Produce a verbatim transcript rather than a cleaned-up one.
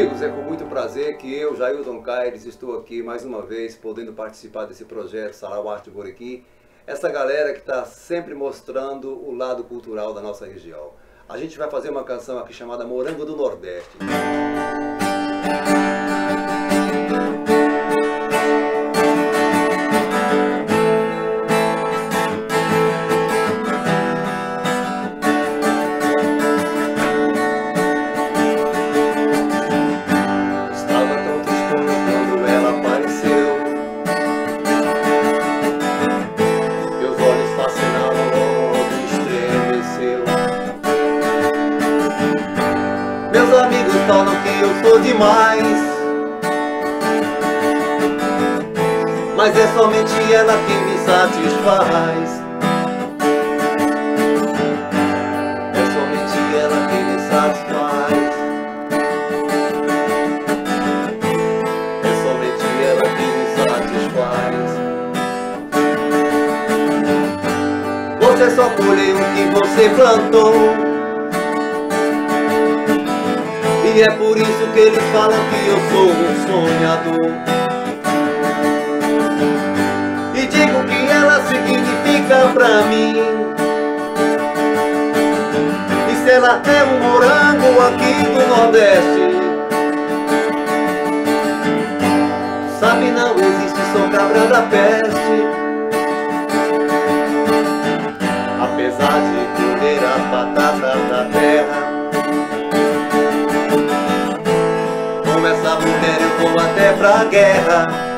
Amigos, é com muito prazer que eu, Jailton Caires, estou aqui mais uma vez podendo participar desse projeto Sarau Arte Buriki. Essa galera que está sempre mostrando o lado cultural da nossa região. A gente vai fazer uma canção aqui chamada Morango do Nordeste. Eu sou demais, mas é somente ela que me satisfaz. É somente ela que me satisfaz. É somente ela que me satisfaz. Você só colheu o que você plantou, e é por isso que eles falam que eu sou um sonhador. E digo que ela significa pra mim, e se ela é um morango aqui do Nordeste, sabe, não existe, sou cabra da peste. Apesar de colher a batata da terra, até pra guerra.